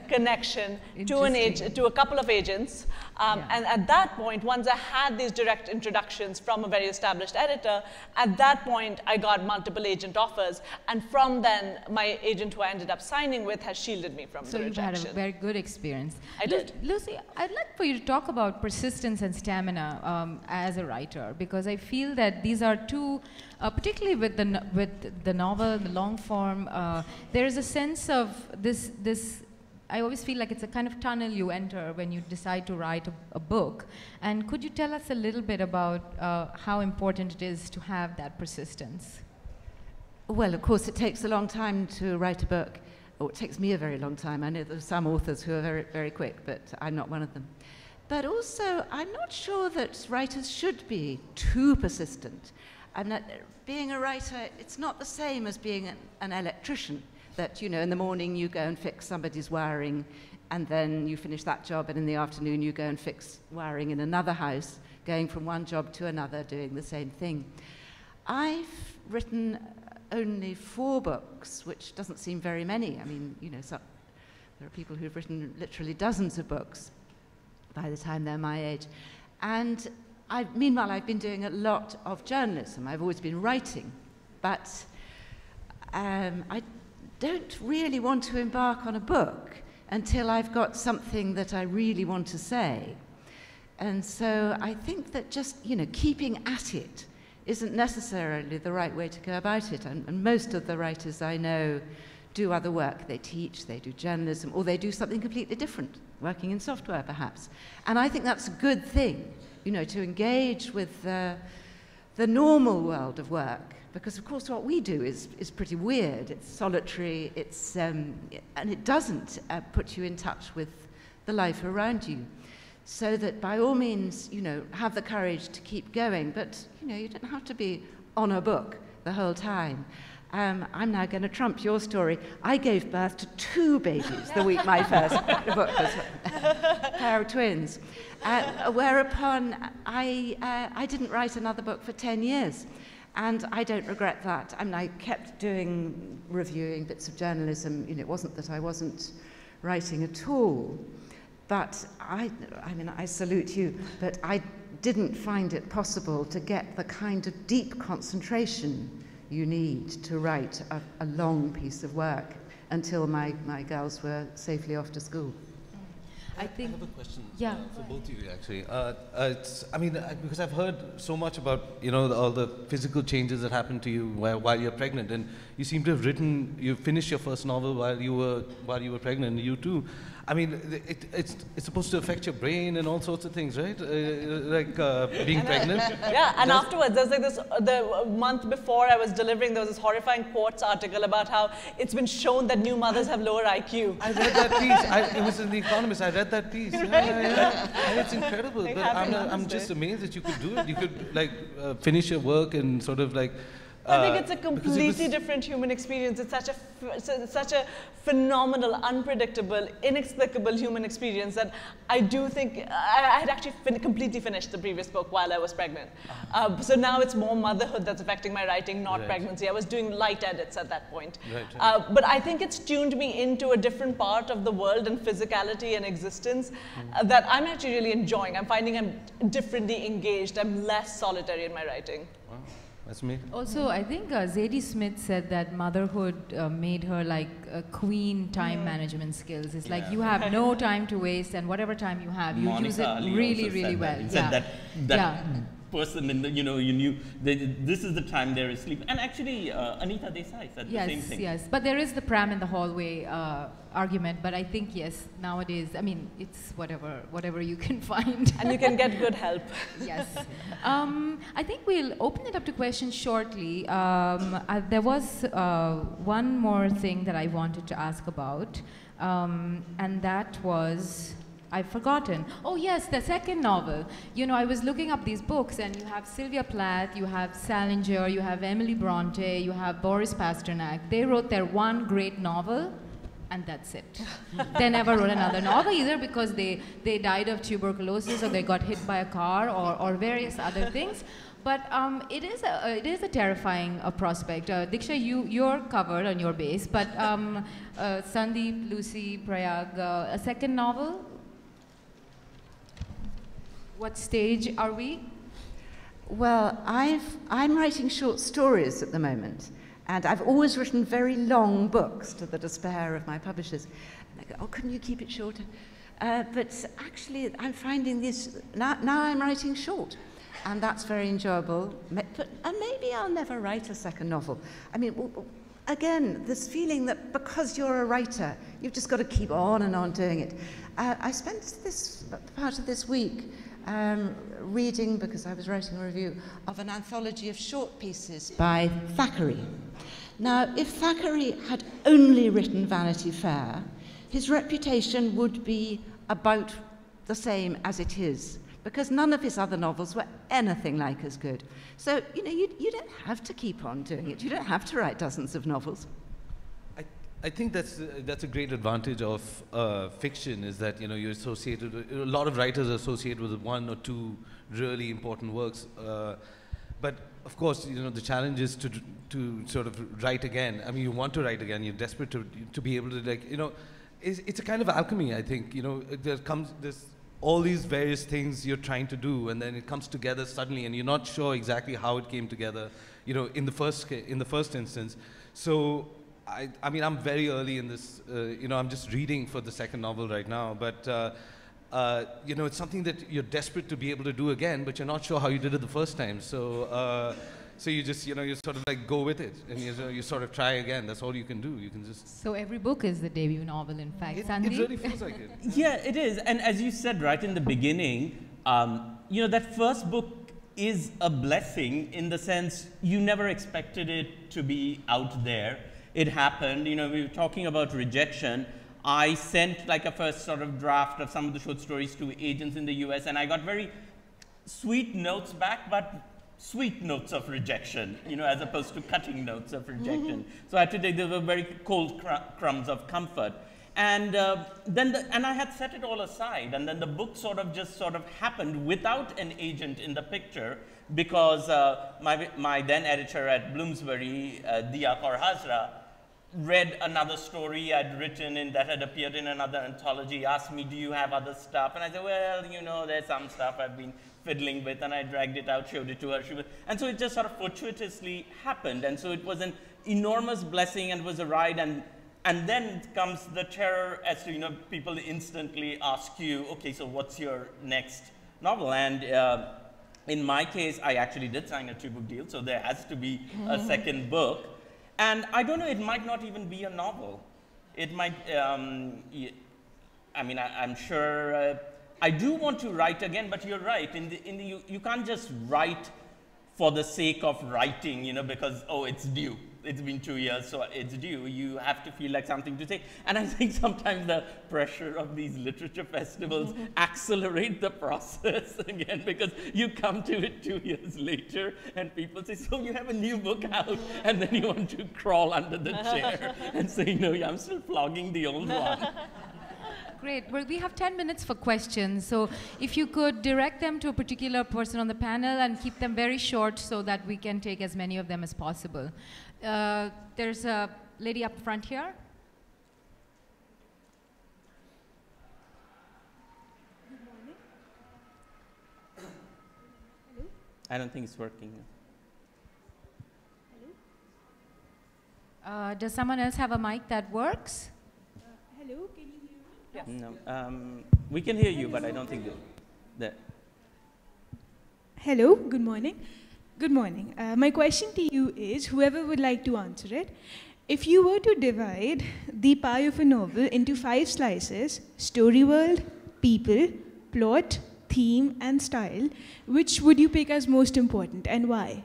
connection to a couple of agents. And at that point, once I had these direct introductions from a very established editor, at that point, I got multiple agent offers. And from then, my agent who I ended up signing with has shielded me from the rejection. So you had a very good experience. I did. Lucy, I'd like for you to talk about persistence and stamina as a writer, because I feel that these are two, particularly with the novel, the long form, there is a sense of this. I always feel like it's a kind of tunnel you enter when you decide to write a book. And could you tell us a little bit about how important it is to have that persistence? Well, of course, it takes a long time to write a book. Oh, it takes me a very long time. I know there are some authors who are very, very quick, but I'm not one of them. But also, I'm not sure that writers should be too persistent. Being a writer, it's not the same as being an electrician, that, you know, in the morning you go and fix somebody's wiring, and then you finish that job, and in the afternoon you go and fix wiring in another house, going from one job to another, doing the same thing. I've written only 4 books, which doesn't seem very many. I mean, you know, there are people who've written literally dozens of books by the time they're my age. And meanwhile, I've been doing a lot of journalism. I've always been writing, but I don't really want to embark on a book until I've got something that I really want to say. And so I think that just, you know, keeping at it isn't necessarily the right way to go about it. And most of the writers I know do other work. They teach, they do journalism, or they do something completely different, working in software perhaps. And I think that's a good thing, you know, to engage with the normal world of work, because of course what we do is pretty weird. It's solitary, and it doesn't put you in touch with the life around you. So that by all means, you know, have the courage to keep going, but, you know, you don't have to be on a book the whole time. I'm now going to trump your story. I gave birth to 2 babies the week my first book was a pair of twins, whereupon I didn't write another book for 10 years. And I don't regret that. I mean, I kept doing, reviewing bits of journalism. You know, it wasn't that I wasn't writing at all. But I mean, I salute you, but I didn't find it possible to get the kind of deep concentration you need to write a long piece of work until my girls were safely off to school. I have a question for both of you, actually. Because I've heard so much about, you know, all the physical changes that happen to you while you're pregnant, and you seem to have you finished your first novel while you were pregnant, you too. I mean, it's supposed to affect your brain and all sorts of things, right? Being pregnant. Yeah, and afterwards, there's like this, the month before I was delivering, there was this horrifying Quartz article about how it's been shown that new mothers have lower IQ. I read that piece. It was in The Economist. I read that piece. Right? Yeah. And it's incredible. But I'm just amazed that you could do it. You could, finish your work and sort of, I think it's a completely different human experience. It's such a phenomenal, unpredictable, inexplicable human experience that I do think I had actually completely finished the previous book while I was pregnant. So now it's more motherhood that's affecting my writing, not pregnancy. I was doing light edits at that point. But I think it's tuned me into a different part of the world and physicality and existence that I'm actually really enjoying. I'm finding I'm differently engaged. I'm less solitary in my writing. Wow. That's me. Also, I think Zadie Smith said that motherhood made her like a queen time management skills. It's like you have no time to waste, and whatever time you have, you use it really well. He said that person, and you know, you knew this is the time there is sleep. And actually, Anita Desai said the same thing. Yes, but there is the pram in the hallway argument. But I think nowadays, I mean, it's whatever you can find, and you can get good help. Yes, I think we'll open it up to questions shortly. There was one more thing that I wanted to ask about, and that was. I've forgotten. Oh yes, the second novel. You know, I was looking up these books, and you have Sylvia Plath, you have Salinger, you have Emily Bronte, you have Boris Pasternak. They wrote their one great novel, and that's it. They never wrote another novel either, because they died of tuberculosis, or they got hit by a car, or various other things. But it is a terrifying prospect. Diksha, you're covered on your base, but Sandeep, Lucy, Prayaag, a second novel. What stage are we? Well, I'm writing short stories at the moment, and I've always written very long books to the despair of my publishers. And I go, oh, couldn't you keep it shorter? But actually, I'm finding this, now I'm writing short, and that's very enjoyable. And maybe I'll never write a second novel. I mean, again, this feeling that because you're a writer, you've just got to keep on and on doing it. I spent this part of this week reading, because I was writing a review, of an anthology of short pieces by Thackeray. Now, if Thackeray had only written Vanity Fair, his reputation would be about the same as it is, because none of his other novels were anything like as good. So, you know, you don't have to keep on doing it. You don't have to write dozens of novels. I think that's a great advantage of fiction, is that, you know, you're associated with, a lot of writers are associated with one or two really important works, but of course, you know, the challenge is to sort of write again. I mean, you want to write again. You're desperate to be able to, like, you know, it's a kind of alchemy. I think, you know, there's all these various things you're trying to do, and then it comes together suddenly, and you're not sure exactly how it came together, you know, in the first instance. So. I mean, I'm very early in this, you know, I'm just reading for the second novel right now, but, you know, it's something that you're desperate to be able to do again, but you're not sure how you did it the first time. So, so you just, you know, you sort of like go with it, and you sort of try again. That's all you can do. You can just... So every book is the debut novel, in fact. It really feels like it. Yeah, it is. And as you said right in the beginning, you know, that first book is a blessing in the sense you never expected it to be out there. It happened, you know, we were talking about rejection. I sent like a first sort of draft of some of the short stories to agents in the US, and I got very sweet notes back, but sweet notes of rejection, you know, as opposed to cutting notes of rejection. Mm-hmm. So I had to take the very cold crumbs of comfort. And then I had set it all aside, and then the book just sort of happened without an agent in the picture, because my then editor at Bloomsbury, Diya Kaur Hazra, read another story I'd written and that had appeared in another anthology, asked me, do you have other stuff? And I said, well, you know, there's some stuff I've been fiddling with, and I dragged it out, showed it to her. And so it just sort of fortuitously happened. And so it was an enormous blessing and was a ride. And then comes the terror as to, you know, people instantly ask you, okay, so what's your next novel? And in my case, I actually did sign a 2-book deal, so there has to be a second book. And I don't know, it might not even be a novel. It might, I mean, I'm sure, I do want to write again, but you're right, you can't just write for the sake of writing, you know, because, oh, it's due. it's been 2 years, so it's due. You have to feel like something to say. And I think sometimes the pressure of these literature festivals accelerate the process again, because you come to it 2 years later and people say, so you have a new book out, and then you want to crawl under the chair and say, no, yeah, I'm still flogging the old one. Great. Well, we have 10 minutes for questions, so if you could direct them to a particular person on the panel and keep them very short so that we can take as many of them as possible. There's a lady up front here. Good morning. Hello? I don't think it's working. Hello? Does someone else have a mic that works? Hello? Can you hear me? No. We can hear you, but I don't think that. Hello. Good morning. Good morning. My question to you is, whoever would like to answer it, if you were to divide the pie of a novel into 5 slices, story world, people, plot, theme, and style, which would you pick as most important and why?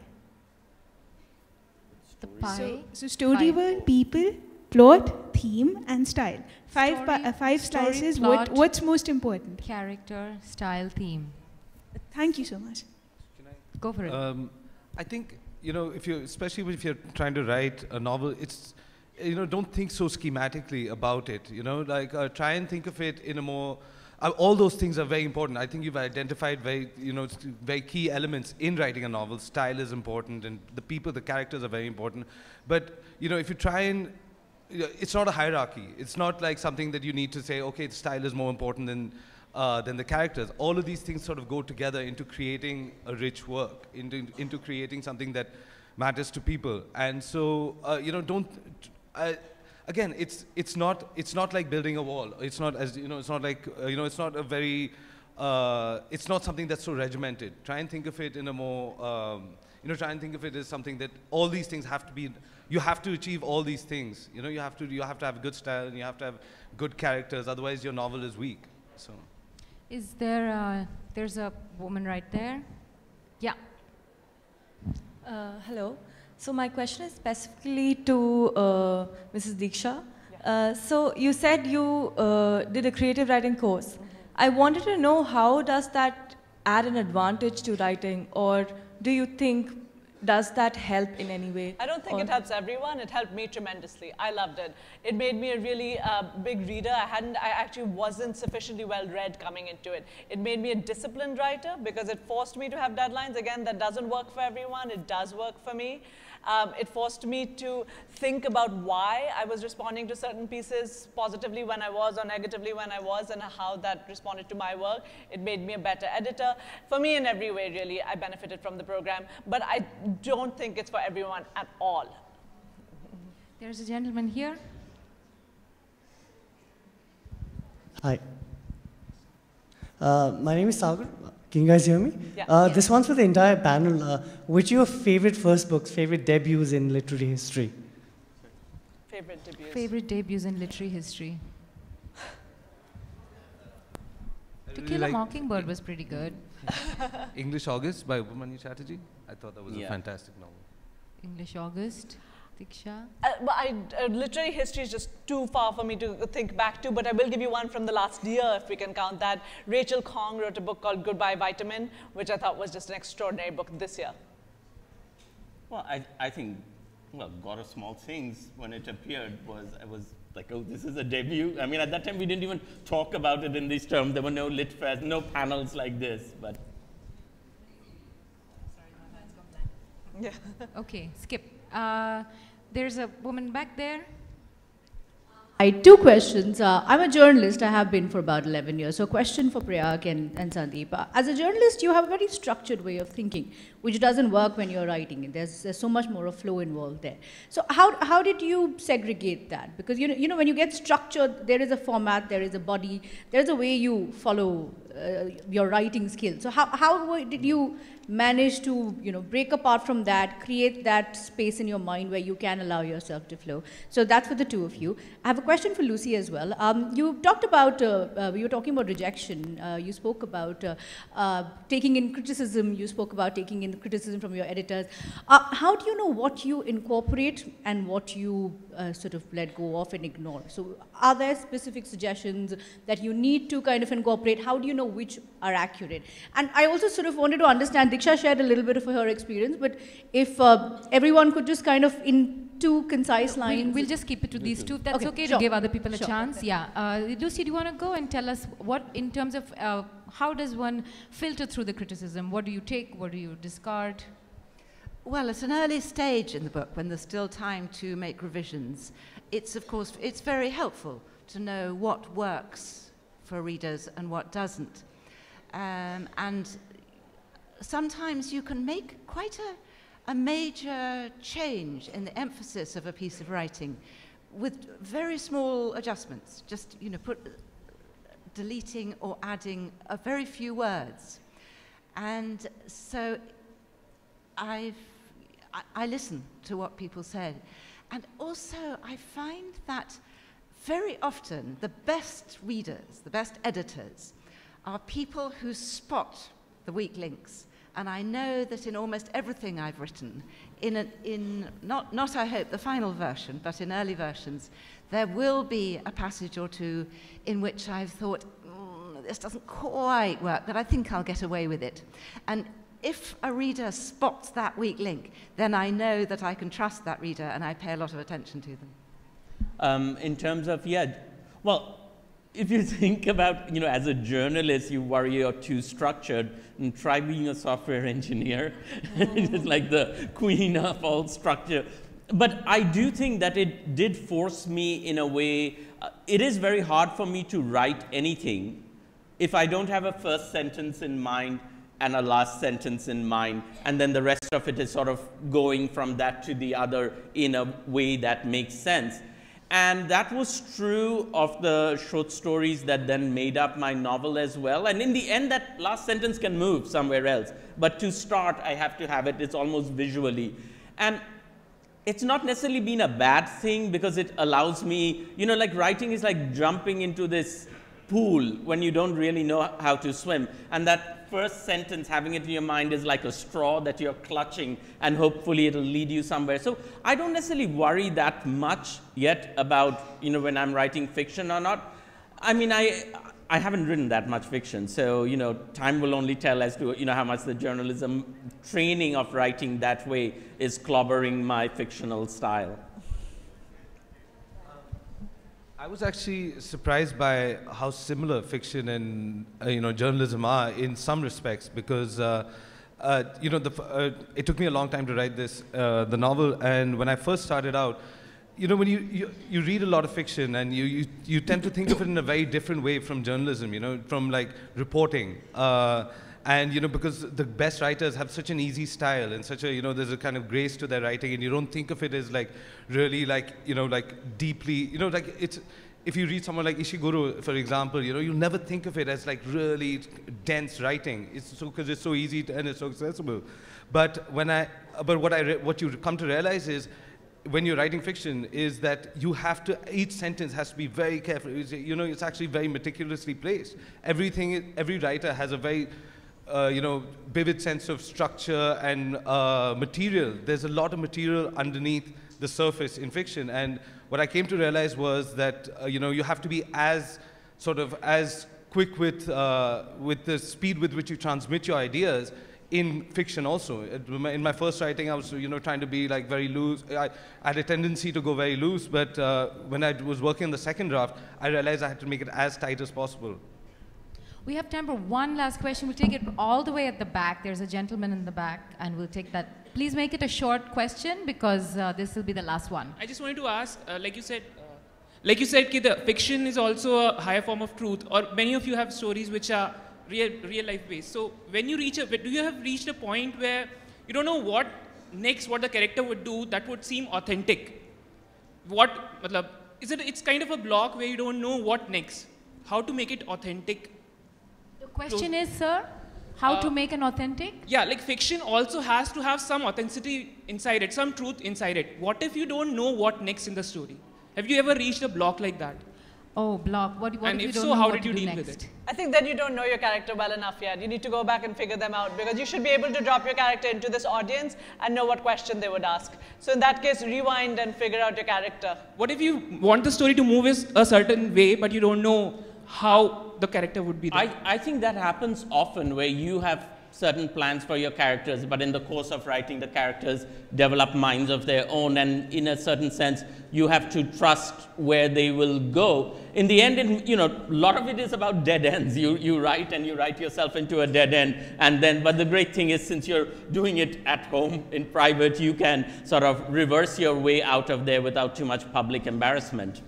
The pie. So story world, people, plot, theme, and style. Five slices, plot, what's most important? Character, style, theme. Thank you so much. Go for it. I think, you know, especially if you're trying to write a novel, it's, you know, don't think so schematically about it, you know, like try and think of it in a more, all those things are very important. I think you've identified very key elements in writing a novel. Style is important, and the people, the characters are very important. But, you know, if you try and, you know, it's not a hierarchy. It's not like something that you need to say, okay, the style is more important than the characters. All of these things sort of go together into creating a rich work, into creating something that matters to people. And so, you know, don't. Again, it's not like building a wall. It's not as you know. It's not like you know. It's not a very. It's not something that's so regimented. Try and think of it in a more. You know, try and think of it as something that all these things have to be. You have to achieve all these things. You know, you have to have good style and you have to have good characters. Otherwise, your novel is weak. So. Is there there's a woman right there. Yeah. Hello. So my question is specifically to Mrs. Diksha. Yeah. So you said you did a creative writing course. I wanted to know, how does that add an advantage to writing, or do you think does that help in any way? I don't think it helps everyone. It helped me tremendously. I loved it. It made me a really big reader. I actually wasn't sufficiently well read coming into it. It made me a disciplined writer because it forced me to have deadlines. Again, that doesn't work for everyone. It does work for me. It forced me to think about why I was responding to certain pieces positively when I was or negatively when I was, and how that responded to my work. It made me a better editor. For me, in every way, really, I benefited from the program. But I don't think it's for everyone at all. There's a gentleman here. Hi. My name is Sagar. Can you guys hear me? Yeah. Yeah. This one's for the entire panel. Which are your favorite first books, favorite debuts in literary history? Favorite debuts. Favorite debuts in literary history. To Kill a Mockingbird was pretty good. English August by Upamanyu Chatterjee. I thought that was a fantastic novel. English August. Diksha? Literary history is just too far for me to think back to, but I will give you one from the last year, if we can count that. Rachel Kong wrote a book called Goodbye Vitamin, which I thought was just an extraordinary book this year. Well, I think, well, God of Small Things, when it appeared, I was like, oh, this is a debut. I mean, at that time, we didn't even talk about it in these terms. There were no lit fairs, no panels like this, but. Sorry, my mind's gone blank. Yeah. Okay, skip. There's a woman back there. I have 2 questions. I'm a journalist. I have been for about 11 years. So a question for Prayaag and Sandeep. As a journalist, you have a very structured way of thinking, which doesn't work when you're writing. There's so much more of flow involved there. So how did you segregate that? Because you know when you get structured, there is a format, there is a body, there's a way you follow your writing skills. So how did you manage to, you know, break apart from that, create that space in your mind where you can allow yourself to flow? So that's for the 2 of you. I have a question for Lucy as well. You talked about, you were talking about rejection. You spoke about taking in criticism. You spoke about taking in and criticism from your editors. How do you know what you incorporate and what you sort of let go of and ignore? So are there specific suggestions that you need to kind of incorporate? How do you know which are accurate? And I also sort of wanted to understand, Diksha shared a little bit of her experience, but if everyone could just kind of in two concise lines. We'll just keep it to these two. That's okay, sure, to give other people a chance. Okay. Yeah. Lucy, do you want to go and tell us what, in terms of how does one filter through the criticism? What do you take? What do you discard? Well, at an early stage in the book, when there's still time to make revisions, it's, of course, it's very helpful to know what works for readers and what doesn't. And sometimes you can make quite a major change in the emphasis of a piece of writing with very small adjustments, just, you know, deleting or adding a very few words. And so I listen to what people said. And also I find that very often the best readers, the best editors, are people who spot the weak links. And I know that in almost everything I've written, not I hope the final version, but in early versions, there will be a passage or two in which I've thought, this doesn't quite work, but I think I'll get away with it. And if a reader spots that weak link, then I know that I can trust that reader and I pay a lot of attention to them. In terms of, yeah, well, if you think about, you know, as a journalist, you worry you're too structured, and try being a software engineer. It's like the queen of all structure. But I do think that it did force me in a way. It is very hard for me to write anything if I don't have a first sentence in mind and a last sentence in mind, and then the rest of it is sort of going from that to the other in a way that makes sense. And that was true of the short stories that then made up my novel as well. And in the end, that last sentence can move somewhere else. But to start, I have to have it. It's almost visually. And it's not necessarily been a bad thing because it allows me, you know, like writing is like jumping into this pool when you don't really know how to swim. And that first sentence, having it in your mind, is like a straw that you're clutching, and hopefully it'll lead you somewhere. So I don't necessarily worry that much yet about, you know, when I'm writing fiction or not. I mean, I haven't written that much fiction, so, you know, time will only tell as to, you know, how much the journalism training of writing that way is clobbering my fictional style. I was actually surprised by how similar fiction and journalism are in some respects, because it took me a long time to write this the novel, and when I first started out, you know, when you read a lot of fiction and you tend to think of it in a very different way from journalism, you know, from like reporting. And, you know, because the best writers have such an easy style and such a, you know, there's a kind of grace to their writing, and you don't think of it as like really like, you know, like deeply, you know, like it's, if you read someone like Ishiguro, for example, you know, you'll never think of it as like really dense writing. It's so, because it's so easy and it's so accessible. But when what you come to realize is, when you're writing fiction, is that you have to, each sentence has to be very careful. You know, it's actually very meticulously placed. Everything, every writer has a very, vivid sense of structure and material. There's a lot of material underneath the surface in fiction, and what I came to realize was that you have to be as sort of as quick with the speed with which you transmit your ideas in fiction also. In my first writing, I was, you know, trying to be like very loose. I had a tendency to go very loose, but when I was working on the second draft, I realized I had to make it as tight as possible. We have time for one last question. We'll take it all the way at the back. There's a gentleman in the back, and we'll take that. Please make it a short question, because this will be the last one. I just wanted to ask, like you said, that fiction is also a higher form of truth, or many of you have stories which are real life based. So when you reach do you have reached a point where you don't know what next, what the character would do that would seem authentic? It's kind of a block where you don't know what next, how to make it authentic. Question is, sir, how to make an authentic? Yeah, like fiction also has to have some authenticity inside it, some truth inside it. What if you don't know what next in the story? Have you ever reached a block like that? Oh, block. What and if so, how did you deal with it? I think then you don't know your character well enough yet. You need to go back and figure them out, because you should be able to drop your character into this audience and know what question they would ask. So in that case, rewind and figure out your character. What if you want the story to move a certain way, but you don't know how the character would be there? I think that happens often, where you have certain plans for your characters, but in the course of writing, the characters develop minds of their own, and in a certain sense, you have to trust where they will go. In the end, you know, a lot of it is about dead ends. You write and you write yourself into a dead end, and then, but the great thing is, since you're doing it at home in private, you can sort of reverse your way out of there without too much public embarrassment.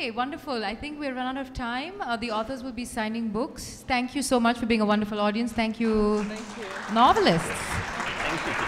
Okay, wonderful. I think we're run out of time. The authors will be signing books. Thank you so much for being a wonderful audience. Thank you, novelists. Thank you.